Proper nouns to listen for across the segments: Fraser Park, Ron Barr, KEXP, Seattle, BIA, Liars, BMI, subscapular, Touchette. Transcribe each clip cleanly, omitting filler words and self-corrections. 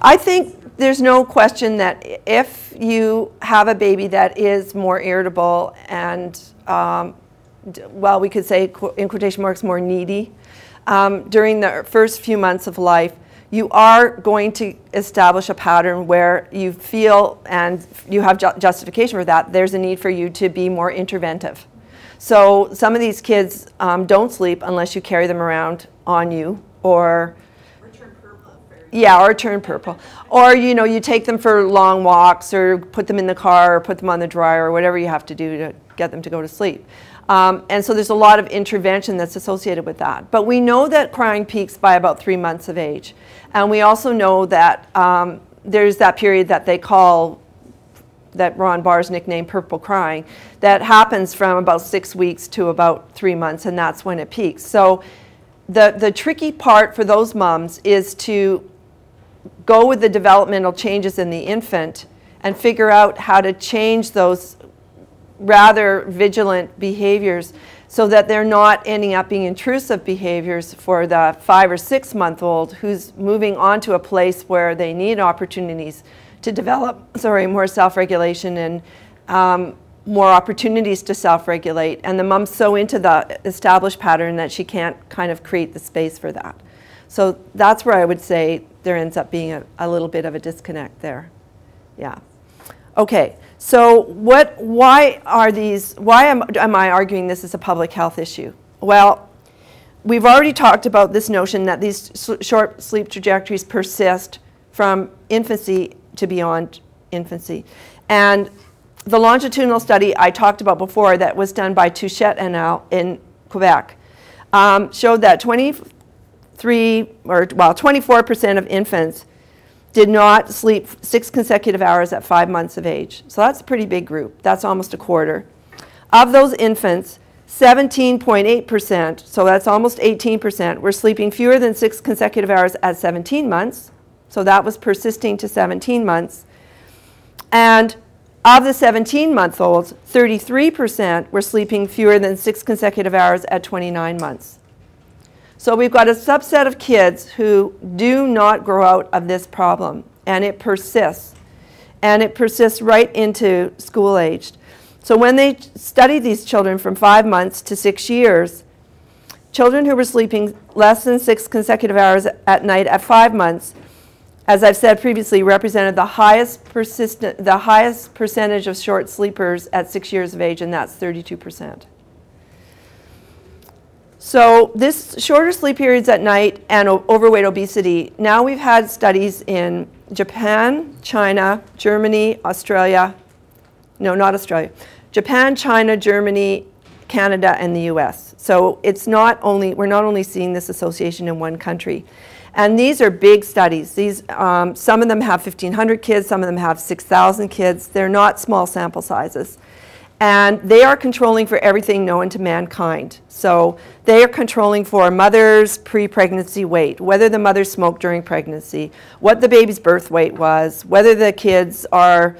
I think there's no question that if you have a baby that is more irritable and, well, we could say, in quotation marks, more needy, during the first few months of life, you are going to establish a pattern where you feel, and you have justification for that, there's a need for you to be more interventive. So some of these kids don't sleep unless you carry them around on you, or turn purple. Yeah, or turn purple. Or, you know, you take them for long walks, or put them in the car, or put them on the dryer, or whatever you have to do to get them to go to sleep. And so there's a lot of intervention that's associated with that. But we know that crying peaks by about 3 months of age. And we also know that there's that period that they call, that Ron Barr's nickname, purple crying, that happens from about 6 weeks to about 3 months, and that's when it peaks. So the tricky part for those moms is to go with the developmental changes in the infant and figure out how to change those rather vigilant behaviors so that they're not ending up being intrusive behaviors for the 5 or 6 month old who's moving on to a place where they need opportunities to develop, sorry, more self-regulation and more opportunities to self-regulate. And the mom's so into the established pattern that she can't kind of create the space for that. So that's where I would say there ends up being a little bit of a disconnect there. Yeah. Okay. So why am I arguing this is a public health issue? Well, we've already talked about this notion that these short sleep trajectories persist from infancy to beyond infancy. And the longitudinal study I talked about before that was done by Touchette et al. In Quebec showed that 24% of infants did not sleep 6 consecutive hours at 5 months of age. So that's a pretty big group. That's almost a quarter. Of those infants, 17.8%, so that's almost 18%, were sleeping fewer than 6 consecutive hours at 17 months. So that was persisting to 17 months. And of the 17-month-olds, 33% were sleeping fewer than 6 consecutive hours at 29 months. So we've got a subset of kids who do not grow out of this problem, and it persists. And it persists right into school age. So when they studied these children from 5 months to 6 years, children who were sleeping less than 6 consecutive hours at night at 5 months, as I've said previously, represented the highest percentage of short sleepers at 6 years of age, and that's 32%. So this shorter sleep periods at night and overweight obesity, now we've had studies in Japan, China, Germany, Australia, no, not Australia, Japan, China, Germany, Canada, and the US. So it's not only, we're not only seeing this association in one country. And these are big studies. These, some of them have 1,500 kids, some of them have 6,000 kids. They're not small sample sizes. And they are controlling for everything known to mankind. So they are controlling for mother's pre-pregnancy weight, whether the mother smoked during pregnancy, what the baby's birth weight was, whether the kids are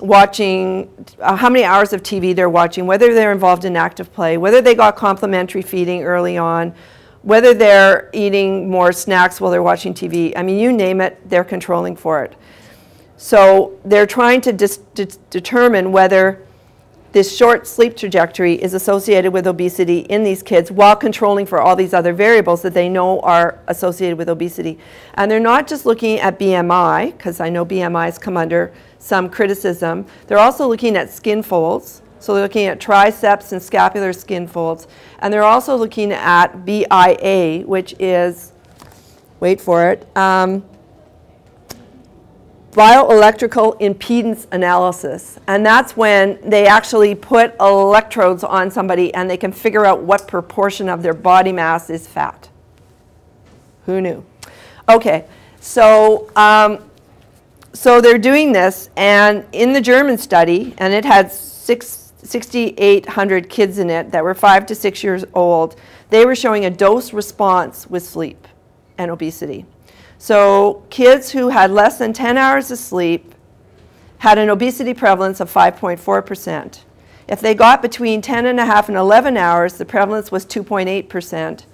watching, how many hours of TV they're watching, whether they're involved in active play, whether they got complementary feeding early on, whether they're eating more snacks while they're watching TV. I mean, you name it, they're controlling for it. So they're trying to determine whether this short sleep trajectory is associated with obesity in these kids while controlling for all these other variables that they know are associated with obesity. And they're not just looking at BMI, because I know BMIs come under some criticism. They're also looking at skin folds. So they're looking at triceps and scapular skin folds. And they're also looking at BIA, which is, wait for it, bioelectrical impedance analysis. And that's when they actually put electrodes on somebody and they can figure out what proportion of their body mass is fat. Who knew? Okay, so, so they're doing this, and in the German study, and it had 6,800 kids in it that were 5 to 6 years old, they were showing a dose response with sleep and obesity. So kids who had less than 10 hours of sleep had an obesity prevalence of 5.4%. If they got between 10.5 and 11 hours, the prevalence was 2.8%.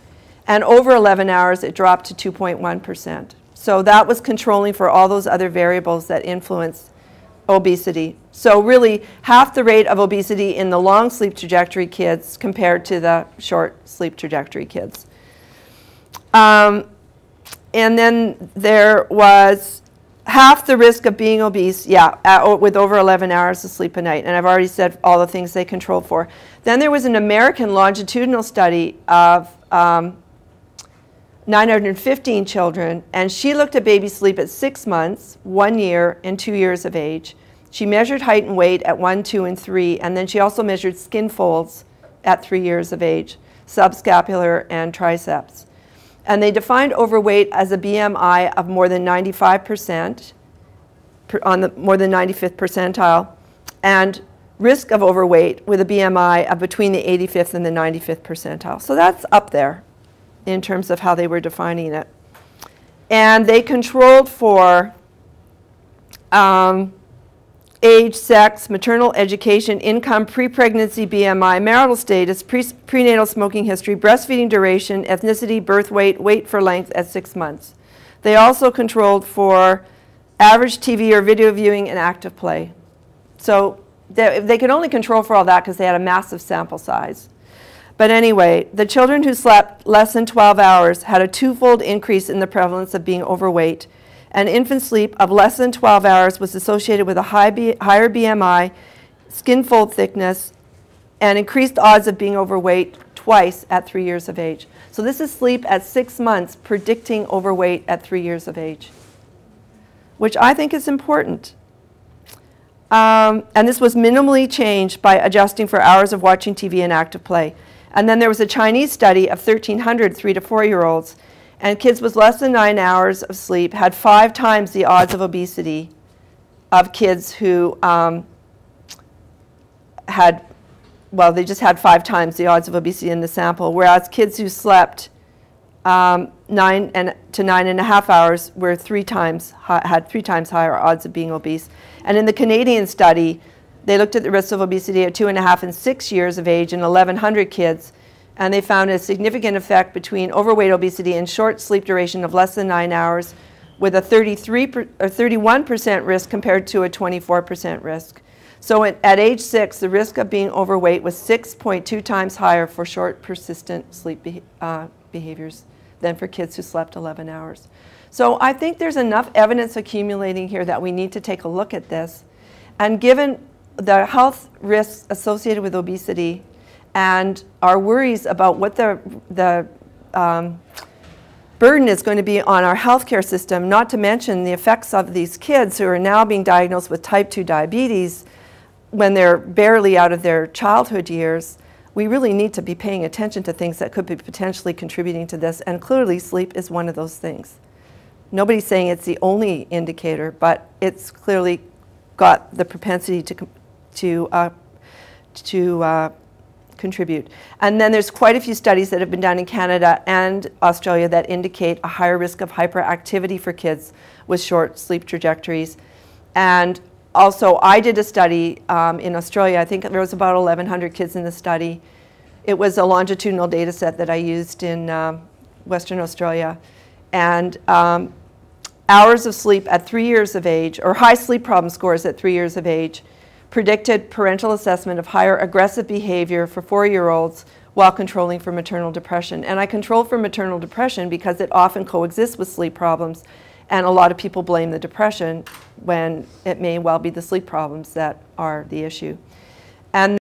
And over 11 hours, it dropped to 2.1%. So that was controlling for all those other variables that influence obesity. So really half the rate of obesity in the long sleep trajectory kids compared to the short sleep trajectory kids. And then there was half the risk of being obese, with over 11 hours of sleep a night. And I've already said all the things they control for. Then there was an American longitudinal study of 915 children, and she looked at baby sleep at 6 months, 1 year, and 2 years of age. She measured height and weight at 1, 2, and 3, and then she also measured skin folds at 3 years of age, subscapular and triceps. And they defined overweight as a BMI of more than 95%, on the more than 95th percentile, and risk of overweight with a BMI of between the 85th and the 95th percentile. So that's up there in terms of how they were defining it. And they controlled for age, sex, maternal education, income, pre-pregnancy BMI, marital status, prenatal smoking history, breastfeeding duration, ethnicity, birth weight, weight for length at 6 months. They also controlled for average TV or video viewing and active play. So they could only control for all that because they had a massive sample size. But anyway, the children who slept less than 12 hours had a twofold increase in the prevalence of being overweight. And infant sleep of less than 12 hours was associated with a higher BMI, skin fold thickness, and increased odds of being overweight twice at 3 years of age. So this is sleep at 6 months predicting overweight at 3 years of age, which I think is important. And this was minimally changed by adjusting for hours of watching TV and active play. And then there was a Chinese study of 1,300 3- to 4-year-olds, and kids with less than 9 hours of sleep had 5 times the odds of obesity of kids who they just had 5 times the odds of obesity in the sample, whereas kids who slept 9 to 9.5 hours were 3 times, had 3 times higher odds of being obese. And in the Canadian study, they looked at the risk of obesity at 2.5 and 6 years of age in 1,100 kids, and they found a significant effect between overweight obesity and short sleep duration of less than 9 hours, with a 31% risk compared to a 24% risk. So at age 6, the risk of being overweight was 6.2 times higher for short, persistent sleep behaviors than for kids who slept 11 hours. So I think there's enough evidence accumulating here that we need to take a look at this, and given the health risks associated with obesity and our worries about what the burden is going to be on our healthcare system, not to mention the effects of these kids who are now being diagnosed with type 2 diabetes when they're barely out of their childhood years, we really need to be paying attention to things that could be potentially contributing to this, and clearly sleep is one of those things. Nobody's saying it's the only indicator, but it's clearly got the propensity to contribute. And then there's quite a few studies that have been done in Canada and Australia that indicate a higher risk of hyperactivity for kids with short sleep trajectories. And also, I did a study in Australia. I think there was about 1,100 kids in the study. It was a longitudinal data set that I used in Western Australia. And hours of sleep at 3 years of age, or high sleep problem scores at 3 years of age, predicted parental assessment of higher aggressive behavior for 4-year-olds while controlling for maternal depression. And I control for maternal depression because it often coexists with sleep problems, and a lot of people blame the depression when it may well be the sleep problems that are the issue. And